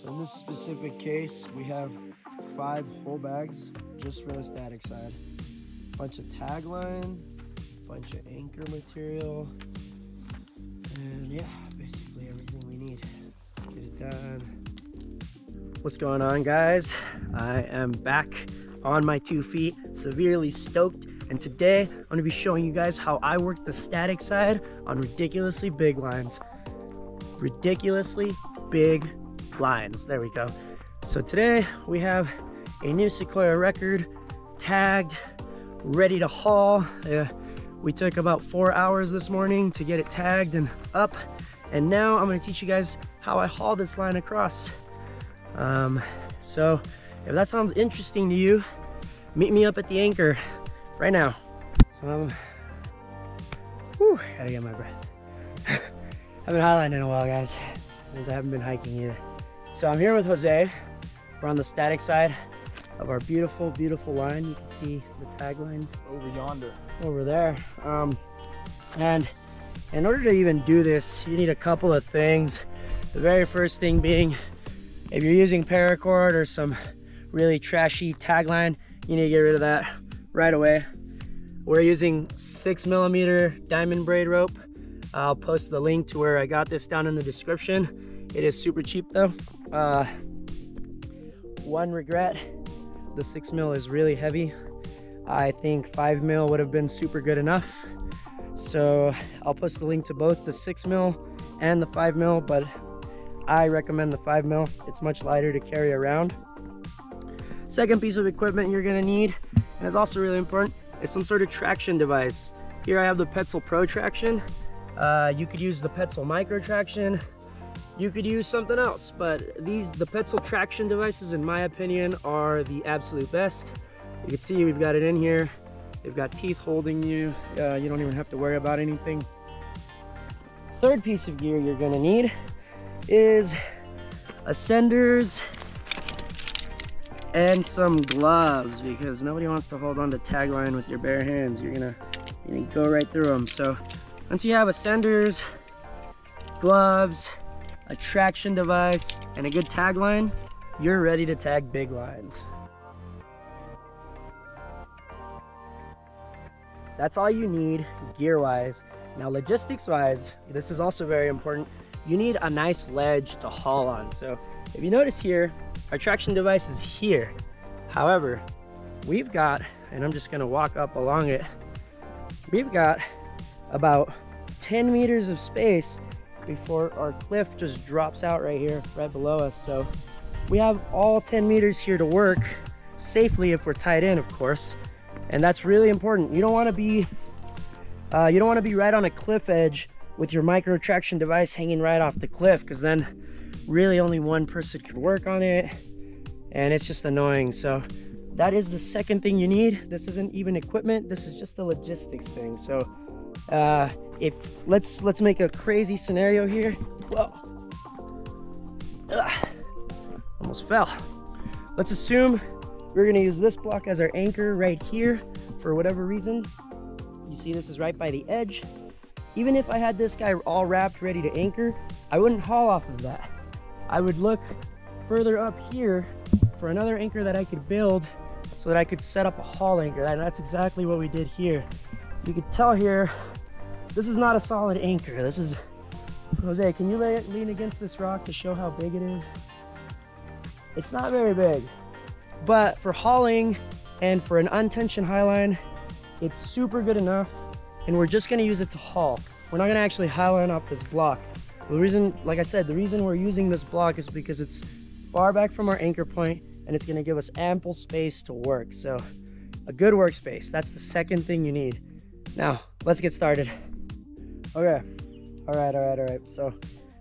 So in this specific case, we have 5 whole bags just for the static side. Bunch of tagline, bunch of anchor material, and yeah, basically everything we need. Let's get it done. What's going on, guys? I am back on my 2 feet, severely stoked, and today I'm going to be showing you guys how I work the static side on ridiculously big lines. Ridiculously big lines. There we go. So today we have a new Sequoia record tagged, ready to haul. We took about 4 hours this morning to get it tagged and up, and now I'm going to teach you guys how I haul this line across. So if that sounds interesting to you, meet me up at the anchor right now. So gotta get my breath. I've been highlining in a while, guys, since I haven't been hiking either. So I'm here with Jose. We're on the static side of our beautiful, beautiful line. You can see the tagline over yonder, over there. And in order to even do this, you need a couple of things. The very first thing being, if you're using paracord or some really trashy tagline, you need to get rid of that right away. We're using 6mm diamond braid rope. I'll post the link to where I got this down in the description. It is super cheap though. One regret, the 6mm is really heavy. I think 5mm would have been super good enough. So I'll post the link to both the 6mm and the 5mm, but I recommend the 5mm. It's much lighter to carry around. Second piece of equipment you're gonna need, and it's also really important, is some sort of traction device. Here I have the Petzl Pro Traxion. You could use the Petzl Micro Traxion. You could use something else, but the Petzl traction devices, in my opinion, are the absolute best. You can see we've got it in here. They've got teeth holding you. You don't even have to worry about anything. Third piece of gear you're gonna need is ascenders and some gloves, because nobody wants to hold on to tagline with your bare hands. You're gonna go right through them. So once you have ascenders, gloves, a traction device, and a good tagline, you're ready to tag big lines. That's all you need gear-wise. Now logistics-wise, this is also very important. You need a nice ledge to haul on. So if you notice here, our traction device is here. However, we've got, and I'm just gonna walk up along it, we've got about 10 meters of space before our cliff just drops out right here, right below us. So we have all 10 meters here to work safely if we're tied in, of course. And that's really important. You don't wanna be, right on a cliff edge with your micro traction device hanging right off the cliff, because then really only one person could work on it and it's just annoying. So that is the second thing you need. This isn't even equipment, this is just the logistics thing. So if let's make a crazy scenario here. Whoa. Ugh. Almost fell. Let's assume we're gonna use this block as our anchor right here for whatever reason. You see this is right by the edge. Even if I had this guy all wrapped, ready to anchor, I wouldn't haul off of that. I would look further up here for another anchor that I could build so that I could set up a haul anchor. And that's exactly what we did here. You could tell here, this is not a solid anchor. This is, Jose, can you lean against this rock to show how big it is? It's not very big, but for hauling and for an untensioned high line, it's super good enough. And we're just gonna use it to haul. We're not gonna actually high line off this block. The reason, like I said, the reason we're using this block is because it's far back from our anchor point and it's gonna give us ample space to work. So a good workspace, that's the second thing you need. Now, let's get started. Okay, all right. So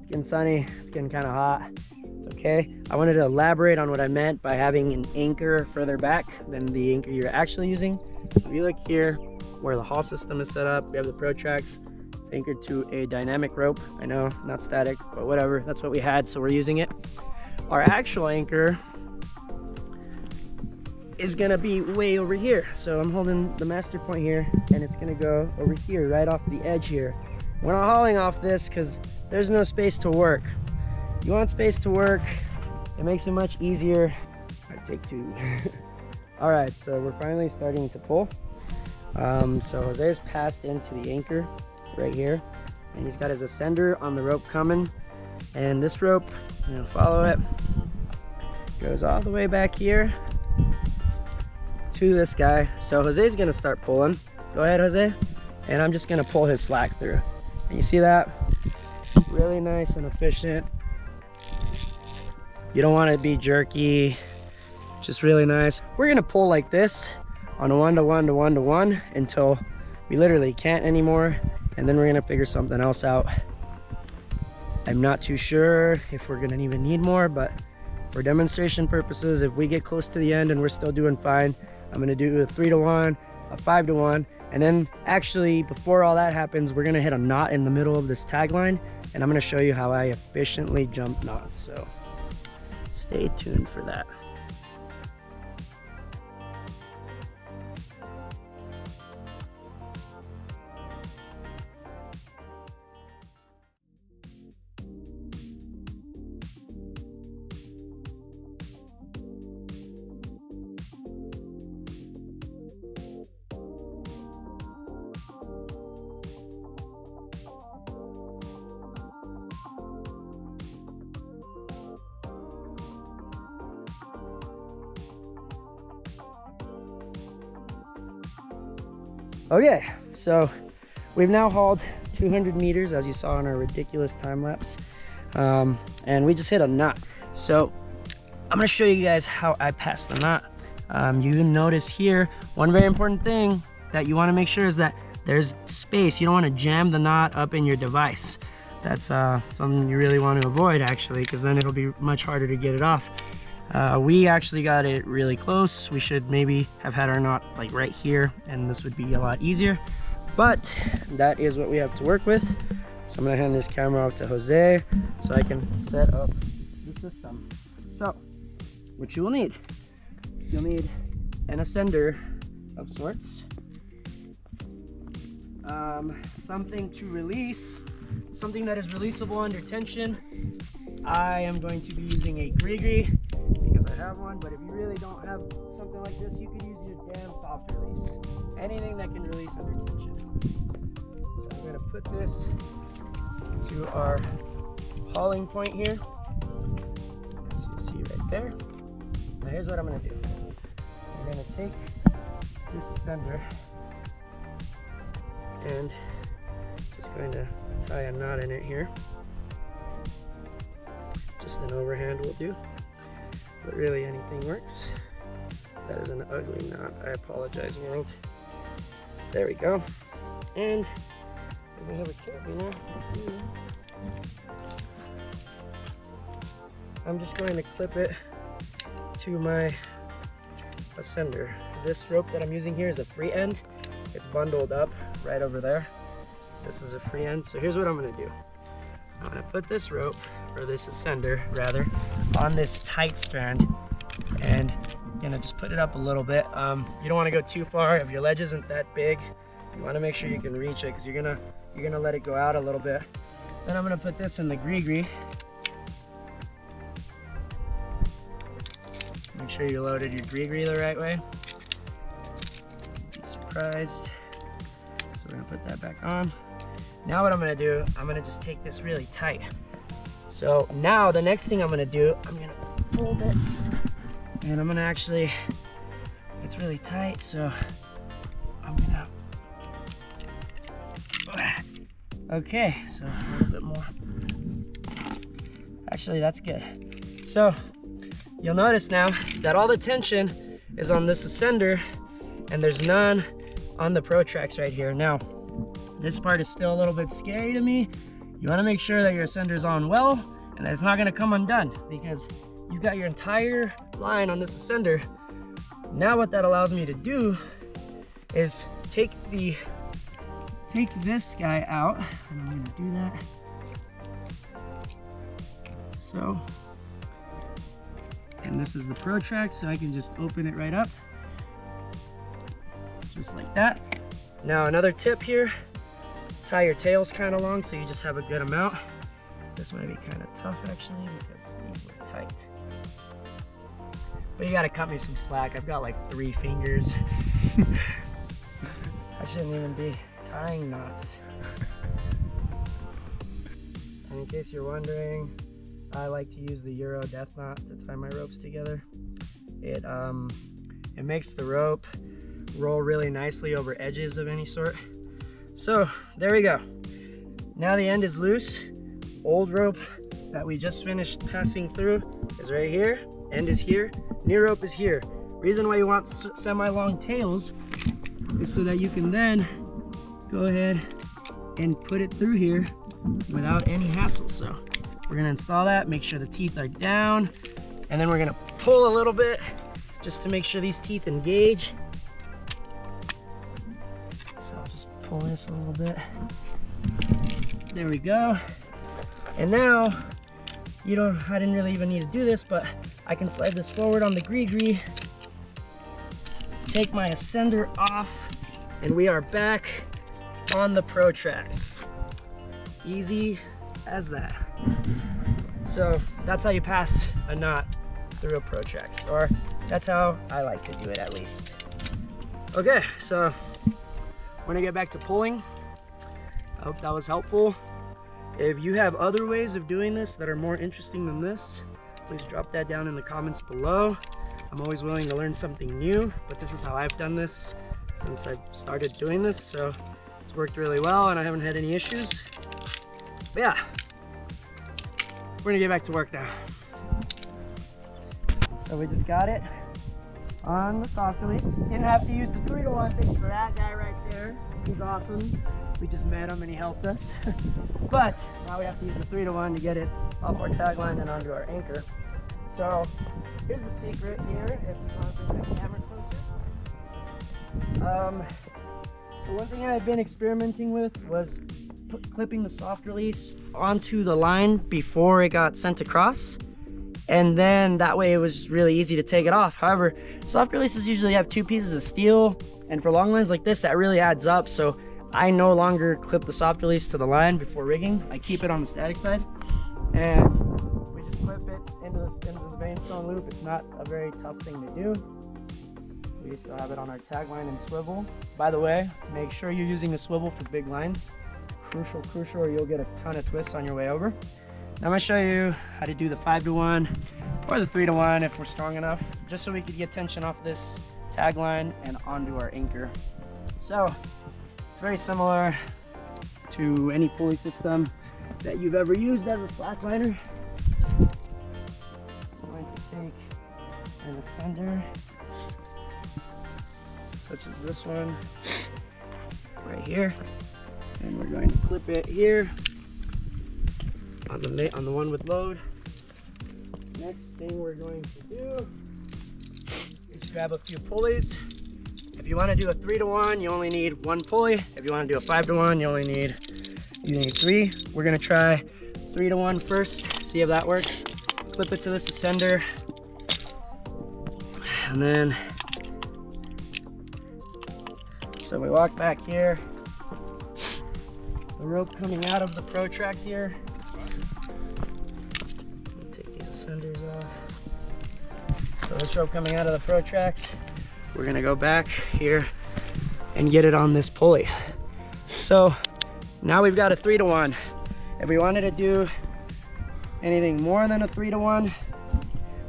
it's getting sunny, it's getting kinda hot, it's okay. I wanted to elaborate on what I meant by having an anchor further back than the anchor you're actually using. So if you look here, where the haul system is set up, we have the Pro Trax. It's anchored to a dynamic rope. I know, not static, but whatever. That's what we had, so we're using it. Our actual anchor is gonna be way over here. So I'm holding the master point here, and it's gonna go over here, right off the edge here. We're not hauling off this because there's no space to work. You want space to work, It makes it much easier. All right, take two. All right, so we're finally starting to pull. So Jose's passed into the anchor right here, and he's got his ascender on the rope coming. And this rope, you know, follow it, goes all the way back here to this guy. So Jose's gonna start pulling. Go ahead, Jose. And I'm just gonna pull his slack through. And you see that? Really nice and efficient. You don't want it to be jerky, just really nice. We're gonna pull like this on a one-to-one-to-one-to-one until we literally can't anymore. And then we're gonna figure something else out. I'm not too sure if we're gonna even need more, but for demonstration purposes, if we get close to the end and we're still doing fine, I'm gonna do a 3-to-1, a 5-to-1, and then actually before all that happens, we're gonna hit a knot in the middle of this tagline, and I'm gonna show you how I efficiently jump knots. So stay tuned for that. Okay, so we've now hauled 200 meters, as you saw in our ridiculous time lapse, and we just hit a knot. So I'm gonna show you guys how I pass the knot. You notice here, one very important thing that you wanna make sure is that there's space. You don't wanna jam the knot up in your device. That's something you really want to avoid, actually, because then it'll be much harder to get it off. We actually got it really close. We should maybe have had our knot like right here, and this would be a lot easier, but that is what we have to work with. So I'm gonna hand this camera off to Jose so I can set up the system. So what you'll need an ascender of sorts, something to release, something that is releasable under tension. I am going to be using a Grigri because I have one, but if you really don't have something like this, you can use your damn soft release. Anything that can release under tension. So I'm gonna put this to our hauling point here, as you see right there. Now here's what I'm gonna do. I'm gonna take this ascender and just going to tie a knot in it here. Just an overhand will do, but really anything works. That is an ugly knot. I apologize, world. There we go. And if we have a carabiner, I'm just going to clip it to my ascender. This rope that I'm using here is a free end. It's bundled up right over there. This is a free end. So here's what I'm gonna do. I'm gonna put this rope, or this ascender rather, on this tight strand, and I'm gonna just put it up a little bit. You don't want to go too far. If your ledge isn't that big, you want to make sure you can reach it, because you're gonna let it go out a little bit. Then I'm gonna put this in the Grigri. Make sure you loaded your Grigri the right way. Don't be surprised. So we're gonna put that back on. Now what I'm gonna do, I'm gonna just take this really tight. So now the next thing I'm gonna do, I'm gonna pull this, and I'm gonna actually, it's really tight, so I'm gonna, okay, so a little bit more. Actually, that's good. So you'll notice now that all the tension is on this ascender, and there's none on the Pro Trax right here. Now, this part is still a little bit scary to me. You want to make sure that your ascender's on well and that it's not going to come undone, because you've got your entire line on this ascender. Now what that allows me to do is take this guy out, and I'm going to do that. So, and this is the Pro Trax, so I can just open it right up, just like that. Now another tip here. Tie your tails kind of long so you just have a good amount. This might be kind of tough actually because these were tight. But you gotta cut me some slack. I've got like 3 fingers. I shouldn't even be tying knots. And in case you're wondering, I like to use the Euro Death Knot to tie my ropes together. It makes the rope roll really nicely over edges of any sort. So there we go. Now the end is loose. Old rope that we just finished passing through is right here. End is here. New rope is here. Reason why you want semi-long tails is so that you can then go ahead and put it through here without any hassle. So we're gonna install that, make sure the teeth are down, and then we're gonna pull a little bit just to make sure these teeth engage. So I'll just pull this a little bit. There we go. And now, I didn't really even need to do this, but I can slide this forward on the Grigri, take my ascender off, and we are back on the Pro Trax. Easy as that. So that's how you pass a knot through a Pro Trax, or that's how I like to do it at least. Okay, so when I get back to pulling, I hope that was helpful. If you have other ways of doing this that are more interesting than this, please drop that down in the comments below. I'm always willing to learn something new, but this is how I've done this since I've started doing this, so it's worked really well and I haven't had any issues. But yeah, we're gonna get back to work now. So we just got it on the soft release. Didn't have to use the 3-to-1 thing for that guy right there. He's awesome. We just met him and he helped us. But now we have to use the 3-to-1 to get it off our tagline and onto our anchor. So here's the secret here, if you want to bring the camera closer. So one thing I had been experimenting with was clipping the soft release onto the line before it got sent across, and then that way it was just really easy to take it off. However, soft releases usually have 2 pieces of steel, and for long lines like this that really adds up. So I no longer clip the soft release to the line before rigging. I keep it on the static side, and we just clip it into the veinstone loop. It's not a very tough thing to do. We still have it on our tagline and swivel. By the way, make sure you're using a swivel for big lines. Crucial, or you'll get a ton of twists on your way over. Now I'm gonna show you how to do the 5-to-1 or the 3-to-1 if we're strong enough, just so we could get tension off this tagline and onto our anchor. So it's very similar to any pulley system that you've ever used as a slackliner. I'm going to take an ascender, such as this one right here. And we're going to clip it here on the one with load. Next thing we're going to do is grab a few pulleys. If you want to do a 3-to-1, you only need 1 pulley. If you want to do a 5-to-1, you only need 3. We're going to try 3-to-1 first, see if that works. Clip it to this ascender, and then so we walk back here. The rope coming out of the Pro Trax here. Take these ascenders off. So this rope coming out of the Pro Trax, we're gonna go back here and get it on this pulley. So now we've got a 3-to-1. If we wanted to do anything more than a 3-to-1,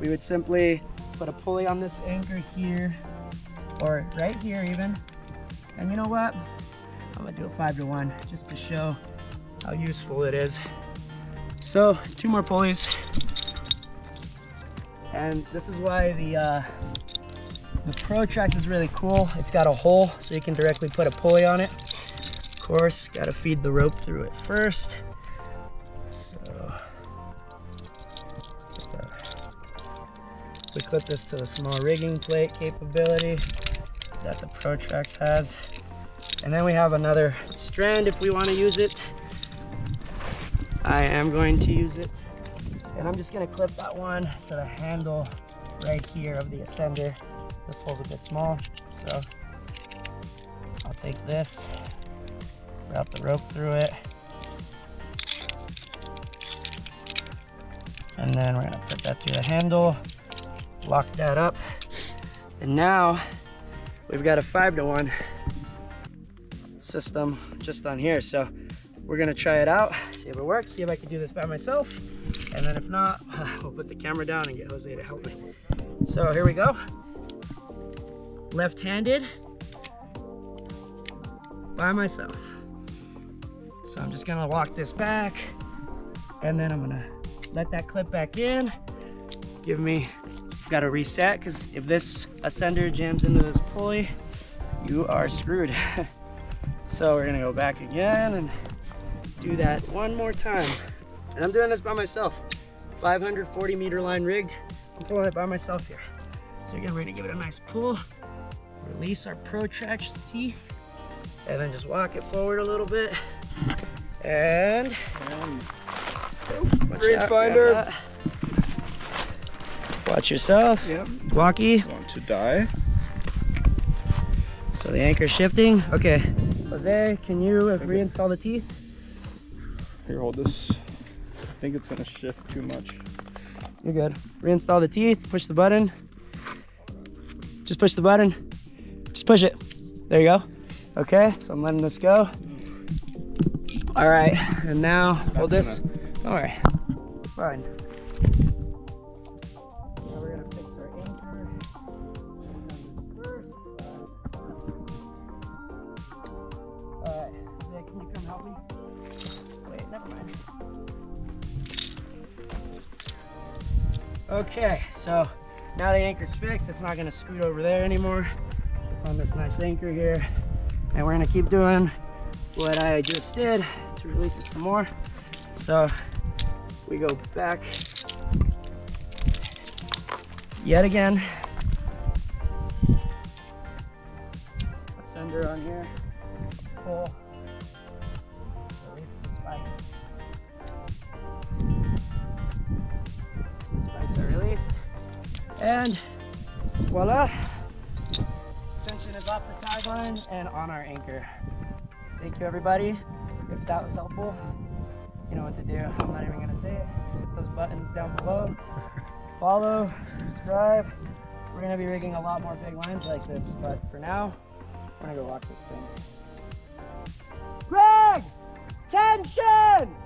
we would simply put a pulley on this anchor here, or right here even. And you know what? I'm gonna do a 5-to-1 just to show how useful it is. So 2 more pulleys, and this is why the Pro Trax is really cool. It's got a hole so you can directly put a pulley on it. Of course, gotta feed the rope through it first. So let's get that. We clip this to the small rigging plate capability that the Pro Trax has. And then we have another strand if we want to use it. I am going to use it. And I'm just going to clip that one to the handle right here of the ascender. This hole's a bit small, so I'll take this, wrap the rope through it. And then we're going to put that through the handle. lock that up. And now we've got a 5-to-1 system just on here. So we're gonna try it out, see if it works, see if I can do this by myself. And then if not, we'll put the camera down and get Jose to help me. So here we go. Left-handed, by myself. So I'm just gonna walk this back and then I'm gonna let that clip back in. Give me, gotta reset, because if this ascender jams into this pulley, you are screwed. So we're gonna go back again and do that one more time. And I'm doing this by myself. 540 meter line rigged. I'm pulling it by myself here. So again, we're gonna give it a nice pull, release our protraction teeth, and then just walk it forward a little bit. And range finder. Watch yourself. Yep. Walkie. Want to die. So the anchor shifting. Okay. Jose, can you reinstall the teeth? Here, hold this. I think it's gonna shift too much. You're good. Reinstall the teeth. Push the button. Just push the button. Just push it. There you go. Okay, so I'm letting this go. All right, and now hold this. All right, fine. Now we're gonna fix our anchor. All right, Zach, can you come help me? Wait, never mind. Okay, so now the anchor's fixed. It's not gonna scoot over there anymore. It's on this nice anchor here. And we're gonna keep doing what I just did to release it some more. So we go back yet again. Ascender on here, pull, release the spikes. So spikes are released. And voila. Tension is off the tag line and on our anchor. Thank you everybody. If that was helpful, you know what to do. I'm not even gonna say it. Hit those buttons down below. Follow, subscribe. We're gonna be rigging a lot more big lines like this, but for now, we're gonna go walk this thing. Greg! Tension!